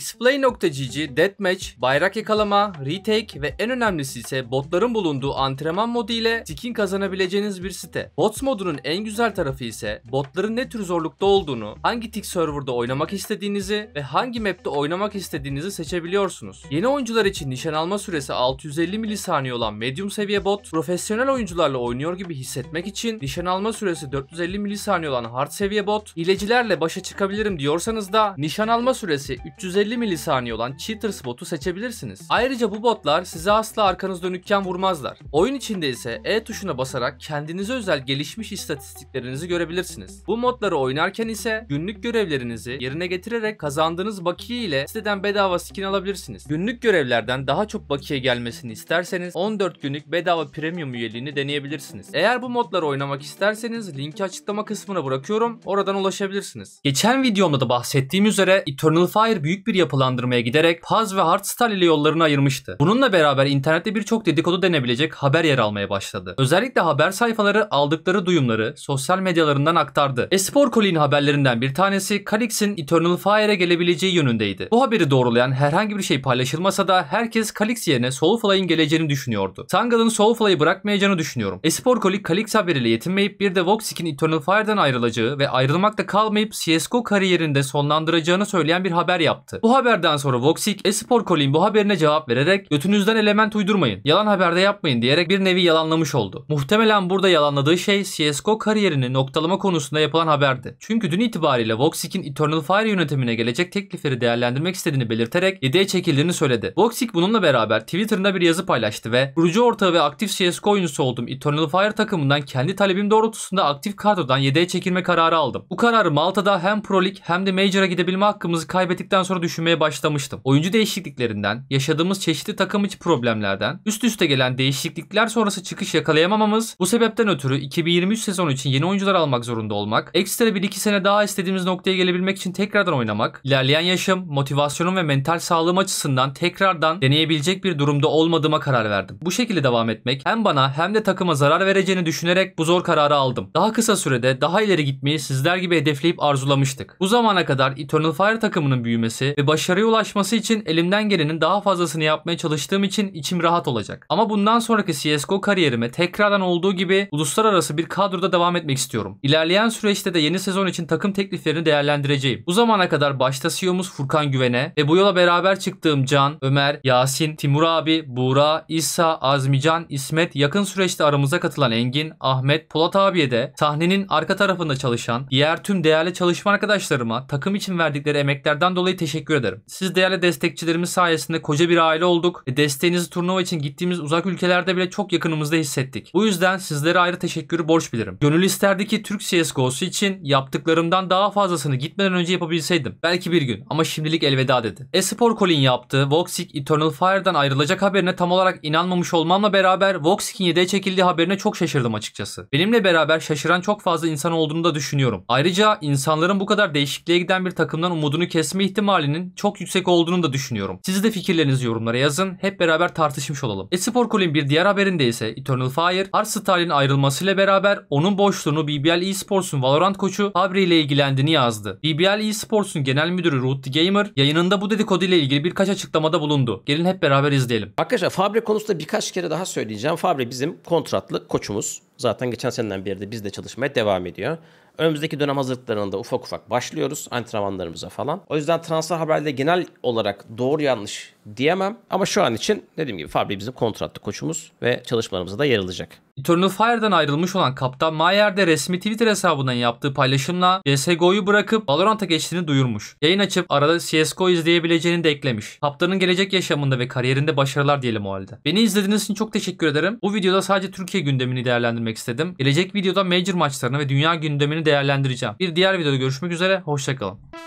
xplay.gg deathmatch, bayrak yakalama, retake ve en önemlisi ise botların bulunduğu antrenman modu ile skin kazanabileceğiniz bir site. Bots modunun en güzel tarafı ise botların ne tür zorlukta olduğunu, hangi tick serverda oynamak istediğinizi ve hangi map'te oynamak istediğinizi seçebiliyorsunuz. Yeni oyuncular için nişan alma süresi 650 milisaniye olan medium seviye bot, profesyonel oyuncularla oynuyor gibi hissetmek için nişan alma süresi 450 milisaniye olan hard seviye bot, hilecilerle başa çıkabilirim diyorsanız da nişan alma süresi 350 milisaniye olan cheaters botu seçebilirsiniz. Ayrıca bu botlar size asla arkanız dönükken vurmazlar. Oyun içinde ise E tuşuna basarak kendinize özel gelişmiş istatistiklerinizi görebilirsiniz. Bu modları oynarken ise günlük görevlerinizi yerine getirerek kazandığınız bakiye ile siteden bedava skin alabilirsiniz. Günlük görevlerden daha çok bakiye gelmesini isterseniz 14 günlük bedava premium üyeliğini deneyebilirsiniz. Eğer bu modları oynamak isterseniz linki açıklama kısmına bırakıyorum, oradan ulaşabilirsiniz. Geçen videomda da bahsettiğim üzere Eternal Fire büyük bir yapılandırmaya giderek Paz ve Hardstyle ile yollarını ayırmıştı. Bununla beraber internette birçok dedikodu denebilecek haber yer almaya başladı. Özellikle haber sayfaları aldıkları duyumları sosyal medyalarından aktardı. Esporkolik'in haberlerinden bir tanesi Kalix'in Eternal Fire'e gelebileceği yönündeydi. Bu haberi doğrulayan herhangi bir şey paylaşılmasa da herkes Kalix yerine Soulfly'in geleceğini düşünüyordu. Tanga'nın Soulfly'i bırakmayacağını düşünüyorum. Esporkolik Kalix haberiyle yetinmeyip bir de Woxic'in Eternal Fire'dan ayrılacağı ve ayrılmakta kalmayıp CSGO kariyerinde sonlandıracağını söyleyen bir haber yaptı. Bu haberden sonra Woxic, Esporkolik'in bu haberine cevap vererek götünüzden element uydurmayın, yalan haberde yapmayın diyerek bir nevi yalanlamış oldu. Muhtemelen burada yalanladığı şey CSGO kariyerini noktalama konusunda yapılan haberdi. Çünkü dün itibariyle Woxic'in Eternal Fire yönetimine gelecek teklifleri değerlendirmek istediğini belirterek yedeğe çekildiğini söyledi. Woxic bununla beraber Twitter'ında bir yazı paylaştı ve kurucu ortağı ve aktif CSGO oyuncusu olduğum Eternal Fire takımından kendi talebim doğrultusunda aktif kadrodan yedeğe çekilme kararı aldım. Bu kararı Malta'da hem Pro League hem de Major'a gidebilme hakkımızı kaybettikten sonra düşünmeye başlamıştım. Oyuncu değişikliklerinden, yaşadığımız çeşitli takım içi problemlerden, üst üste gelen değişiklikler sonrası çıkış yakalayamamamız, bu sebepten ötürü 2023 sezonu için yeni oyuncular almak zorunda olmak, ekstra 1-2 sene daha istediğimiz noktaya gelebilmek için tekrardan oynamak, ilerleyen yaşım, motivasyonum ve mental sağlığım açısından tekrardan deneyebilecek bir durumda olmadığıma karar verdim. Bu şekilde devam etmek hem bana hem de takıma zarar vereceğini düşünerek bu zor kararı aldım. Daha kısa sürede daha ileri gitmeyi sizler gibi hedefleyip arzulamıştık. Bu zamana kadar Eternal Fire takımının büyümesi ve başarıya ulaşması için elimden gelenin daha fazlasını yapmaya çalıştığım için içim rahat olacak. Ama bundan sonraki CSGO kariyerime tekrardan olduğu gibi uluslararası bir kadroda devam etmek istiyorum. İlerleyen süreçte de yeni sezon için takım tekliflerini değerlendireceğim. Bu zamana kadar başta CEO'muz Furkan Güven'e ve bu yola beraber çıktığım Can, Ömer, Yasin, Timur abi, Burak, İsa, Azmican, İsmet, yakın süreçte aramıza katılan Engin, Ahmet, Polat abiye de sahnenin arka tarafında çalışan diğer tüm değerli çalışma arkadaşlarıma takım için verdikleri emeklerden dolayı teşekkür ederim. Siz değerli destekçilerimiz sayesinde koca bir aile olduk ve desteğinizi turnuva için gittiğimiz uzak ülkelerde bile çok yakınımızda hissettik. Bu yüzden sizlere ayrı teşekkürü borç bilirim. Gönül isterdi ki Türk CSGO'su için yaptıklarımdan daha fazlasını gitmeden önce yapabilseydim. Belki bir gün ama şimdilik elveda dedi. Esporkolik'in yaptığı Woxic Eternal Fire'dan ayrılacak haberine tam olarak inanmamış olmamla beraber Woxic'in yedeğe çekildiği haberine çok şaşırdım açıkçası. Benimle beraber şaşıran çok fazla insan olduğunu da düşünüyorum. Ayrıca insanların bu kadar değişikliğe giden bir takımdan umudunu kesme ihtimalinin çok yüksek olduğunu da düşünüyorum. Siz de fikirlerinizi yorumlara yazın. Hep beraber tartışmış olalım. Esporkolik'in bir diğer haberinde ise Eternal Fire, Hardstyle'in ayrılmasıyla beraber onun boşluğunu BBL Esports'un Valorant koçu Fabri ile ilgilendiğini yazdı. BBL Esports'un genel müdürü RootTheGamer yayınında bu dedikodu ile ilgili birkaç açıklamada bulundu. Gelin hep beraber izleyelim. Arkadaşlar Fabri konusunda birkaç kere daha söyleyeceğim. Fabri bizim kontratlı koçumuz. Zaten geçen seneden beri de bizle çalışmaya devam ediyor. Önümüzdeki dönem hazırlıklarına da ufak ufak başlıyoruz, antrenmanlarımıza falan. O yüzden transfer haberleri genel olarak doğru yanlış diyemem. Ama şu an için dediğim gibi Fabri bizim kontratlı koçumuz ve çalışmalarımıza da yer alacak. Eternal Fire'dan ayrılmış olan Kaptan Mayer de resmi Twitter hesabından yaptığı paylaşımla CSGO'yu bırakıp Valorant'a geçtiğini duyurmuş. Yayın açıp arada CSGO izleyebileceğini de eklemiş. Kaptanın gelecek yaşamında ve kariyerinde başarılar diyelim o halde. Beni izlediğiniz için çok teşekkür ederim. Bu videoda sadece Türkiye gündemini değerlendirmek istedim. Gelecek videoda Major maçlarını ve dünya gündemini değerlendireceğim. Bir diğer videoda görüşmek üzere, hoşça kalın.